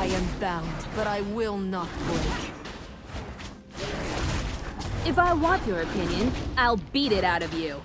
I am bound, but I will not break. If I want your opinion, I'll beat it out of you.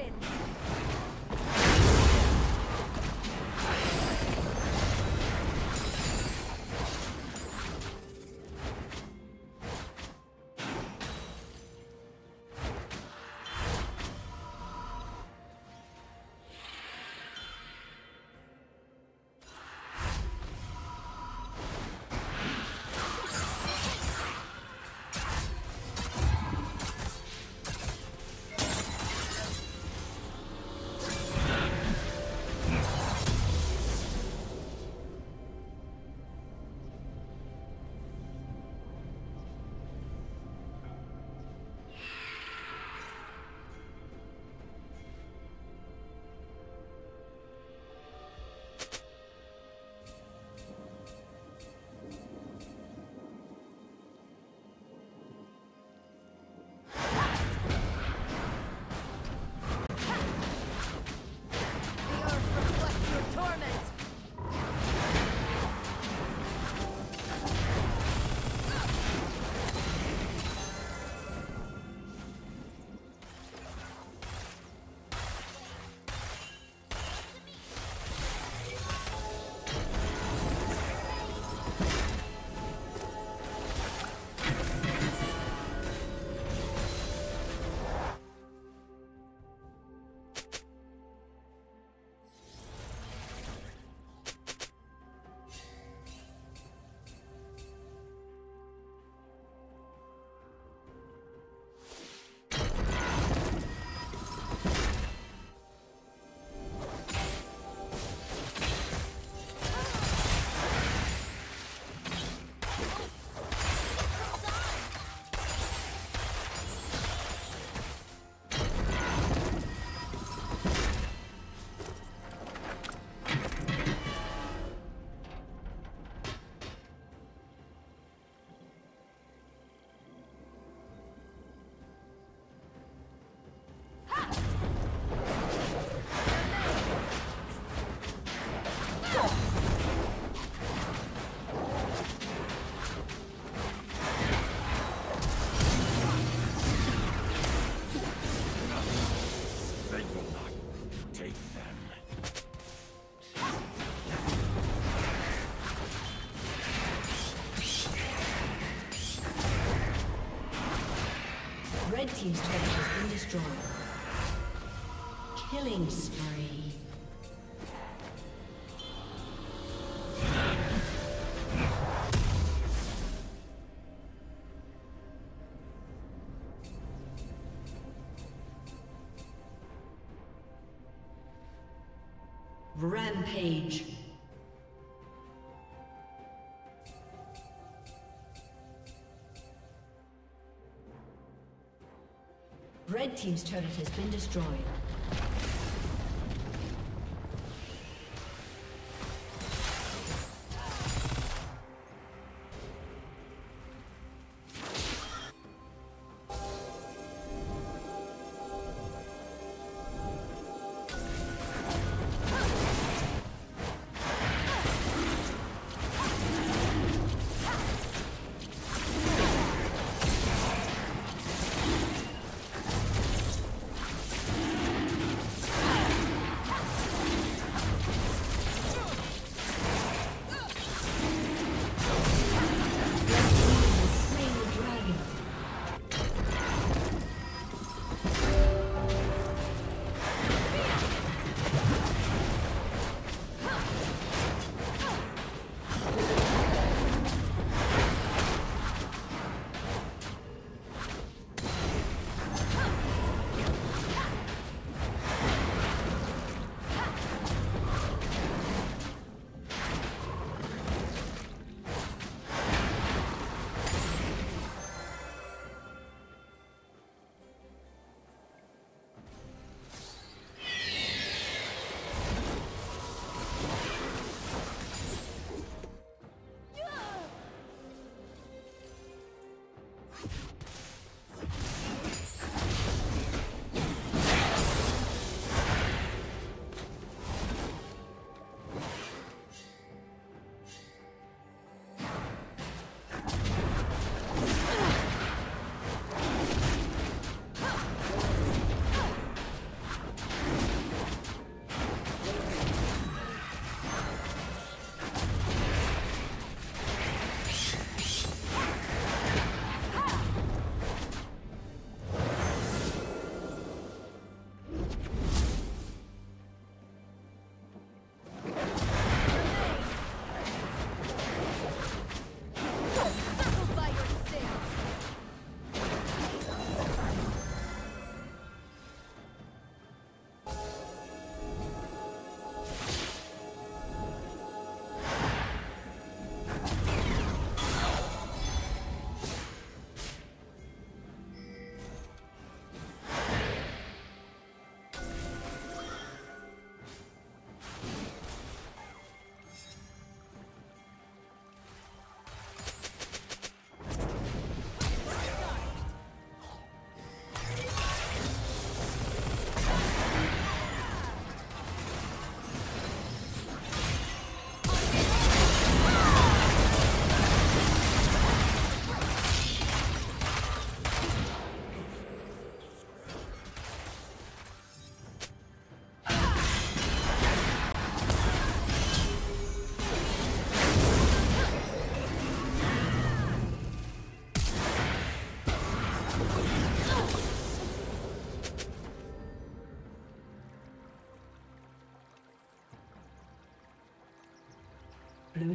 sins. Red team's turret has been destroyed. Killing spree. Rampage. Red team's turret has been destroyed. Blue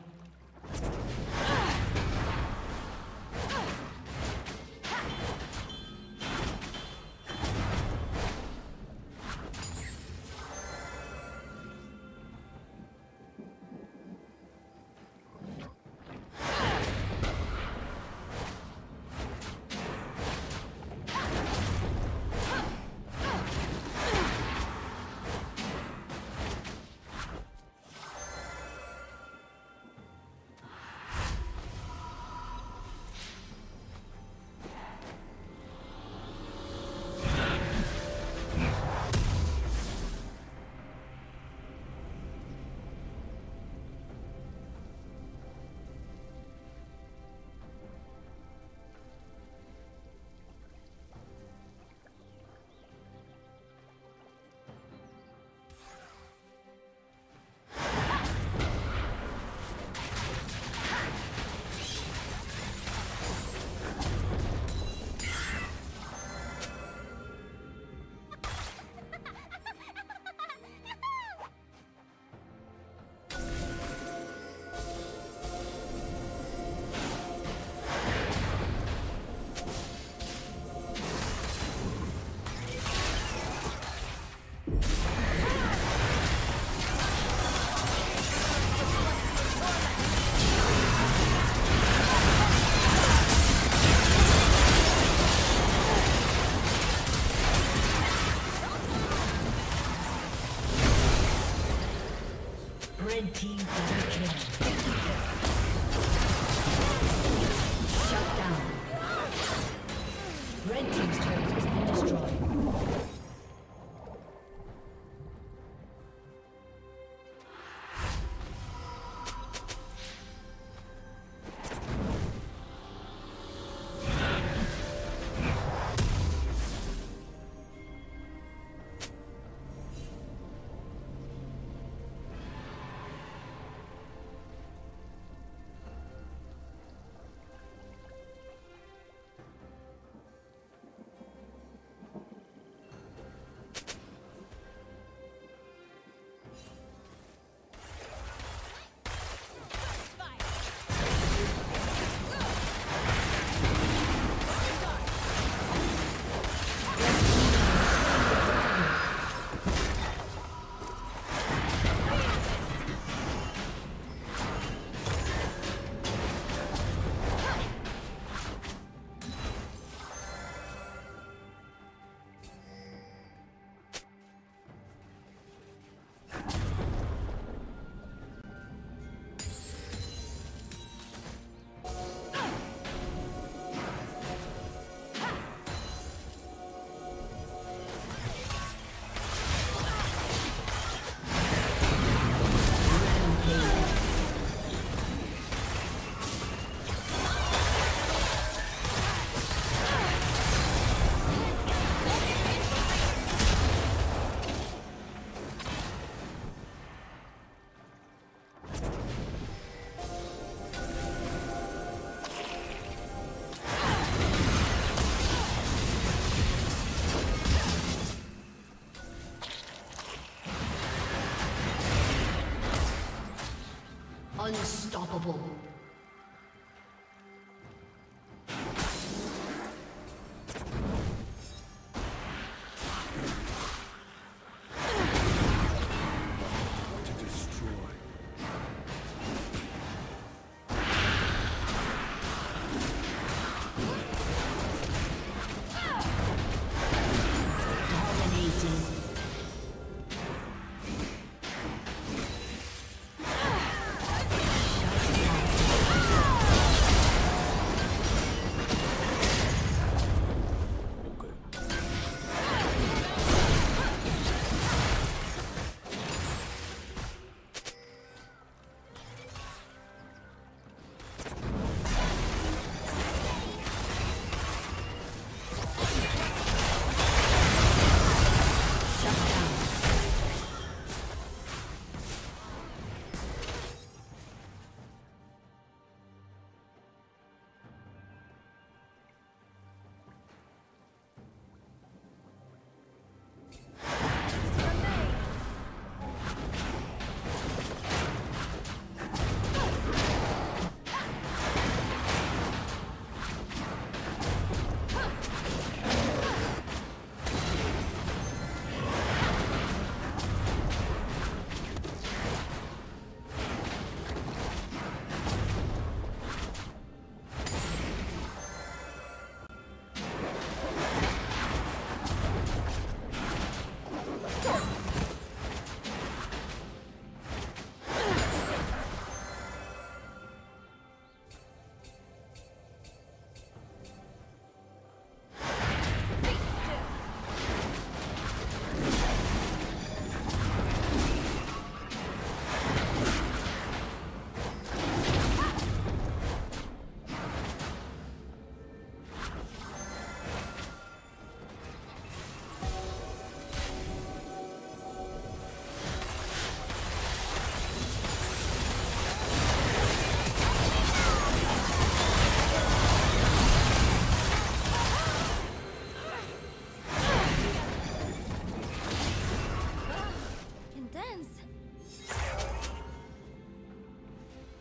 Unstoppable.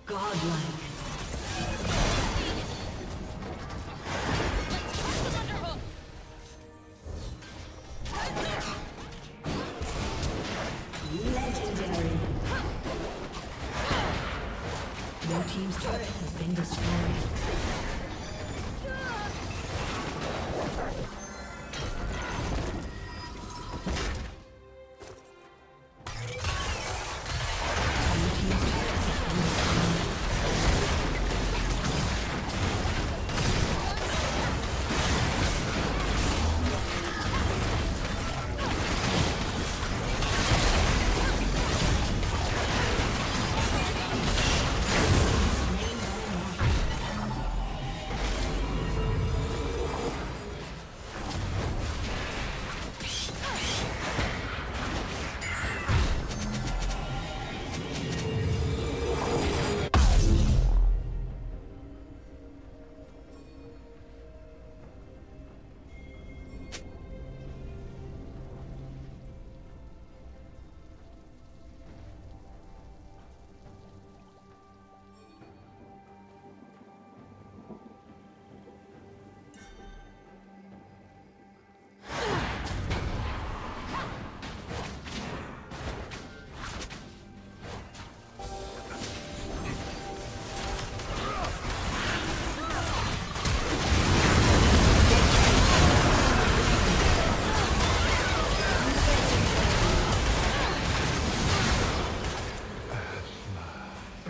Godlike. Legendary. Your team's turret has been destroyed.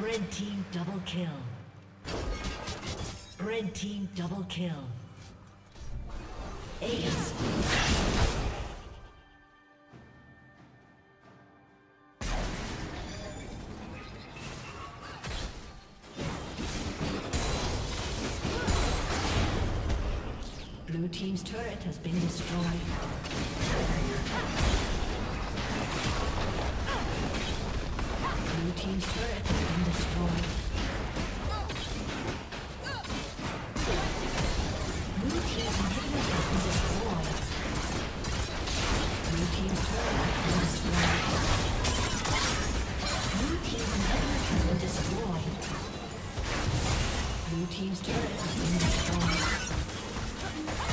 Red team double kill. Red team double kill. Ace. Blue team's turret has been destroyed. Blue team's turret has been destroyed. Blue team's inhibitor has been destroyed. Blue team's turret has been destroyed. Blue team's inhibitor has been destroyed. Blue team's turret has been destroyed.